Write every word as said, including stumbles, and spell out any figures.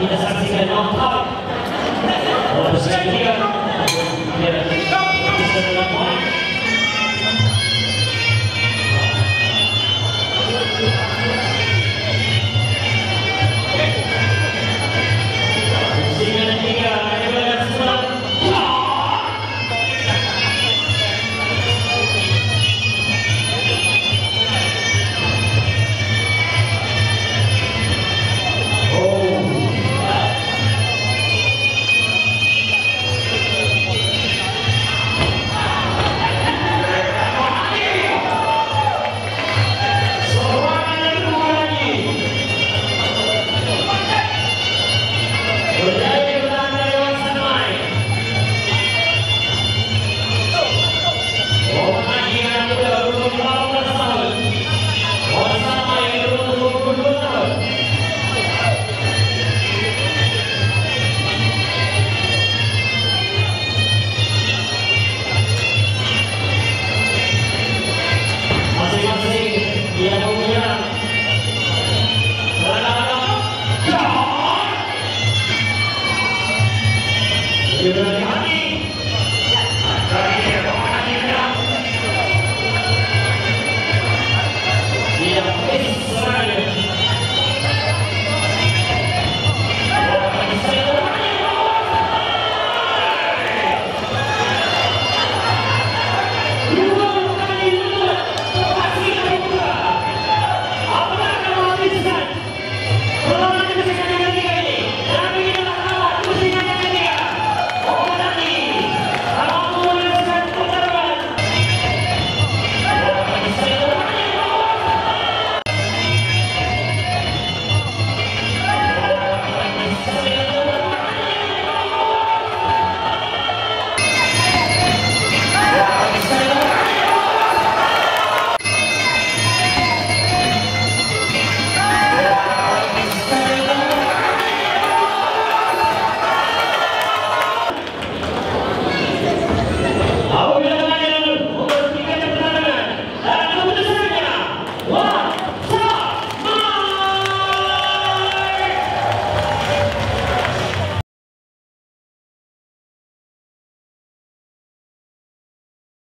Kita saksikan nampak. Orang sekian.